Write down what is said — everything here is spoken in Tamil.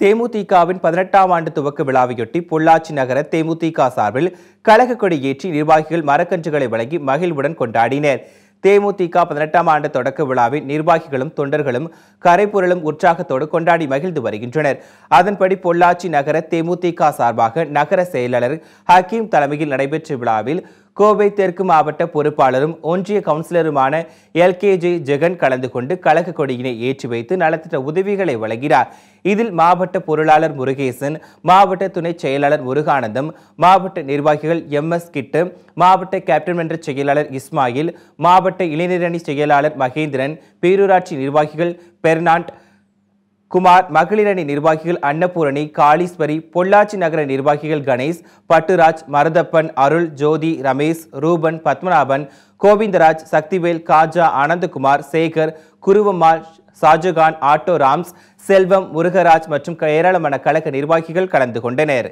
தேமுதிகவின் 18ஆம் ஆண்டு துவக்க விழாவையொட்டி பொள்ளாச்சி நகர தேமுதிக சார்பில் கழக கொடி ஏற்றி நிர்வாகிகள் மரக்கன்றுகளை வழங்கி மகிழ்வுடன் கொண்டாடினர். தேமுதிக 18ஆம் ஆண்டு தொடக்க விழாவை நிர்வாகிகளும் தொண்டர்களும் கரைபுரளும் உற்சாகத்தோடு கொண்டாடி மகிழ்ந்து வருகின்றனர். அதன்படி பொள்ளாச்சி நகர தேமுதிக சார்பாக நகர செயலாளர் ஹக்கீம் தலைமையில் நடைபெற்ற விழாவில் கோவை தெற்கு மாவட்ட பொறுப்பாளரும் ஒன்றிய கவுன்சிலருமான LKJ ஜெகன் கலந்து கொண்டு கழக கொடியினை ஏற்றி வைத்து நலத்திட்ட உதவிகளை வழங்கினார். இதில் மாவட்ட பொருளாளர் முருகேசன், மாவட்ட துணை செயலாளர் முருகானந்தம், மாவட்ட நிர்வாகிகள் MS கிட்டு, மாவட்ட கேப்டன் மன்ற செயலாளர் இஸ்மாயில், மாவட்ட இளைஞரணி செயலாளர் மகேந்திரன், பேரூராட்சி நிர்வாகிகள் பெர்னாண்ட் குமார், மகளிரணி நிர்வாகிகள் அன்னபூரணி, காளீஸ்வரி, பொள்ளாச்சி நகர நிர்வாகிகள் கணேஷ், பட்டுராஜ், மருதப்பன், அருள், ஜோதி, ரமேஷ், ரூபன், பத்மநாபன், கோவிந்தராஜ், சக்திவேல், காஜா, ஆனந்தகுமார், சேகர், குருவம்மாள், ஷாஜகான், ஆட்டோ ராம்ஸ், செல்வம், முருகராஜ் மற்றும் ஏராளமான கழக நிர்வாகிகள் கலந்து கொண்டனர்.